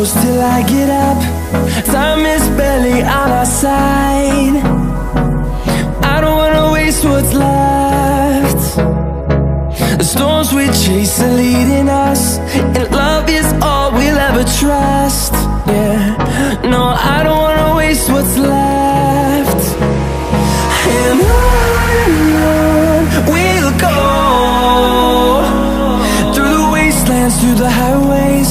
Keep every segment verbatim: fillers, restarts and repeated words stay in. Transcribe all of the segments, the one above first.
close till I get up. Time is barely on our side. I don't wanna waste what's left. The storms we chase are leading us, and love is all we'll ever trust. Yeah, no, I don't wanna waste what's left. And on we'll go, through the wastelands, through the highways,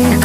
and